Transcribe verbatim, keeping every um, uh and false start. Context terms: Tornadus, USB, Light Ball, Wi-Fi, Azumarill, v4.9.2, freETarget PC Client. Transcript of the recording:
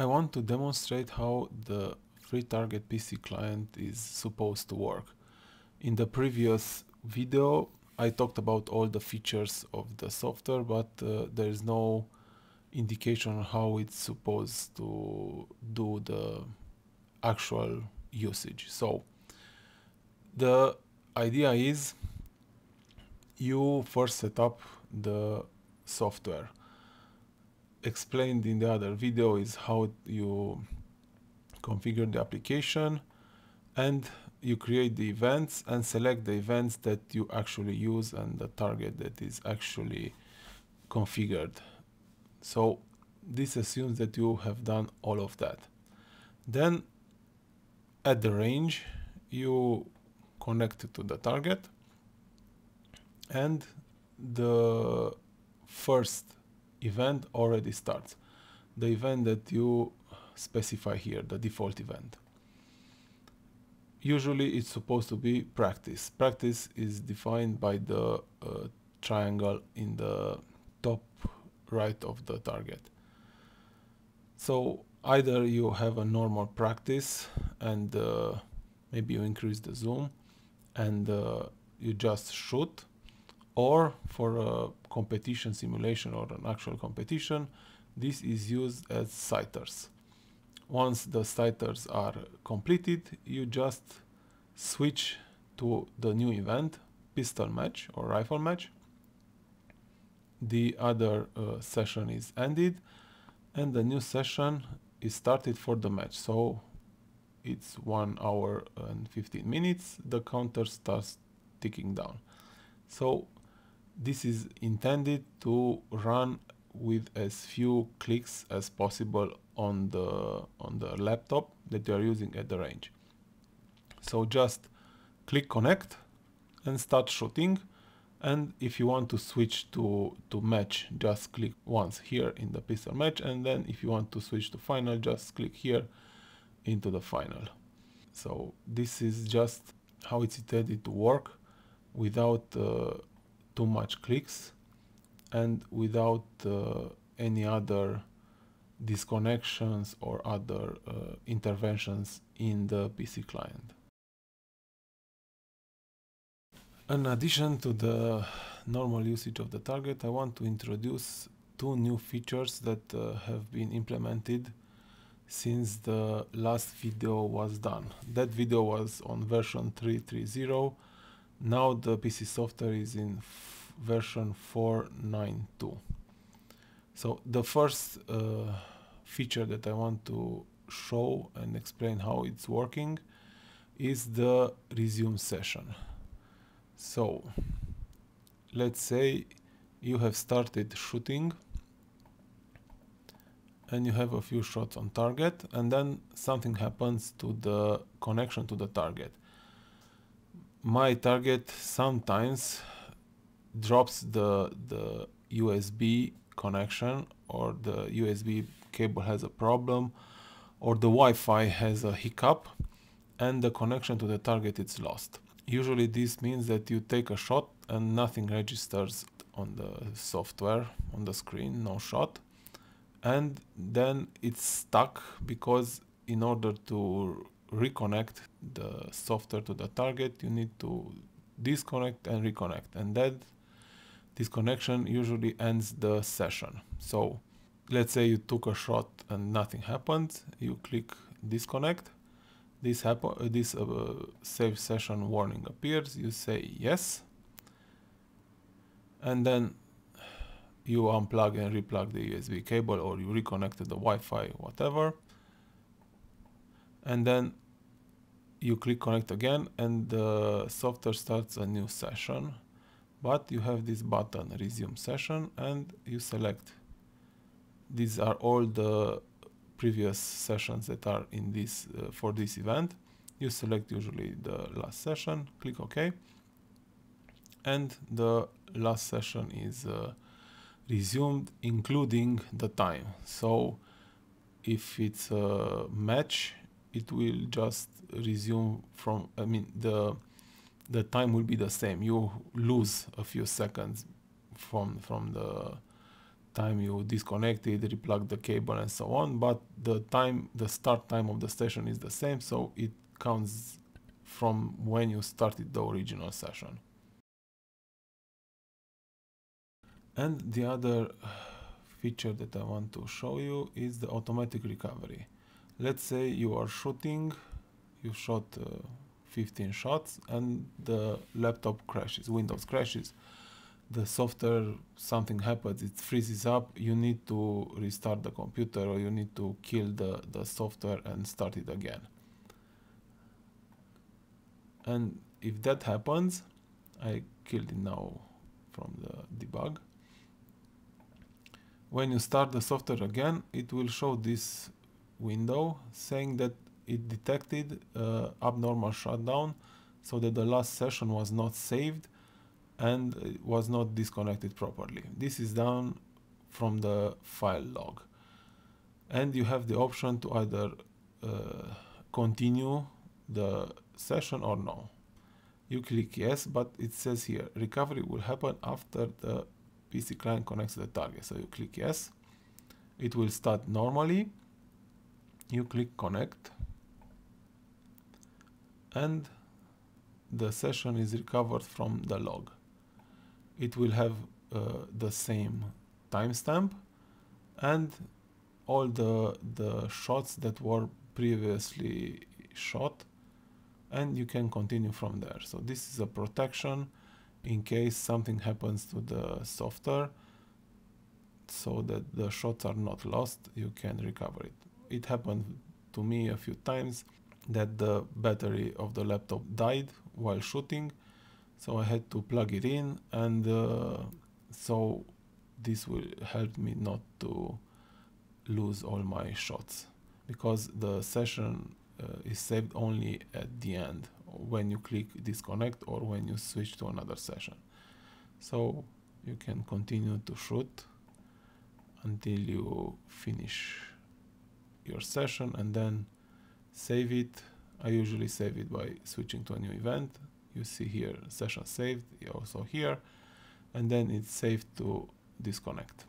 I want to demonstrate how the freeTarget P C client is supposed to work. In the previous video, I talked about all the features of the software, but uh, there is no indication on how it's supposed to do the actual usage. So the idea is you first set up the software. Explained in the other video is how you configure the application, and you create the events and select the events that you actually use and the target that is actually configured. So this assumes that you have done all of that. Then at the range, you connect to the target, and the first event already starts. The event that you specify here, the default event. Usually it's supposed to be practice. Practice is defined by the uh, triangle in the top right of the target. So either you have a normal practice and uh, maybe you increase the zoom and uh, you just shoot, or for a competition simulation or an actual competition, this is used as sighters. Once the sighters are completed, you just switch to the new event, pistol match or rifle match. The other uh, session is ended and the new session is started for the match. So it's one hour and fifteen minutes. The counter starts ticking down. So this is intended to run with as few clicks as possible on the on the laptop that you are using at the range. So just click connect and start shooting. And if you want to switch to, to match, just click once here in the pistol match. And then if you want to switch to final, just click here into the final. So this is just how it's intended to work without uh, too much clicks and without uh, any other disconnections or other uh, interventions in the P C client. In addition to the normal usage of the target, I want to introduce two new features that uh, have been implemented since the last video was done. That video was on version three point three point zero. Now the P C software is in version four point nine point two. So the first uh, feature that I want to show and explain how it's working is the resume session. So let's say you have started shooting and you have a few shots on target, and then something happens to the connection to the target. My target sometimes drops the, the U S B connection, or the U S B cable has a problem, or the Wi-Fi has a hiccup and the connection to the target is lost. Usually this means that you take a shot and nothing registers on the software, on the screen, no shot. And then it's stuck because in order to reconnect the software to the target, you need to disconnect and reconnect. And that disconnection usually ends the session. So let's say you took a shot and nothing happened. You click disconnect. This, happen this uh, save session warning appears, you say yes, and then you unplug and replug the U S B cable, or you reconnect to the Wi-Fi, whatever, and then you click connect again and the software starts a new session, but you have this button, resume session, and you select. These are all the previous sessions that are in this uh, for this event. You select usually the last session, click OK, and the last session is uh, resumed, including the time. So if it's a match, it will just resume from, I mean, the the time will be the same. You lose a few seconds from from the time you disconnect it, replug the cable and so on, but the time, the start time of the session is the same, so it counts from when you started the original session. And the other feature that I want to show you is the automatic recovery. Let's say you are shooting, you shot uh, fifteen shots and the laptop crashes, Windows crashes, the software, something happens, it freezes up, you need to restart the computer or you need to kill the, the software and start it again. And if that happens, I killed it now from the debug. When you start the software again, it will show this window saying that it detected uh, abnormal shutdown, so that the last session was not saved and it was not disconnected properly. This is down from the file log. And you have the option to either uh, continue the session or no. You click yes, but it says here, recovery will happen after the P C client connects to the target. So you click yes, it will start normally. You click connect and the session is recovered from the log. It will have uh, the same timestamp and all the, the shots that were previously shot, and you can continue from there. So this is a protection in case something happens to the software, so that the shots are not lost, you can recover it. It happened to me a few times that the battery of the laptop died while shooting, so I had to plug it in, and uh, so this will help me not to lose all my shots, because the session uh, is saved only at the end when you click disconnect or when you switch to another session. So you can continue to shoot until you finish your session and then save it. I usually save it by switching to a new event. You see here session saved, also here, and then it's saved to disconnect.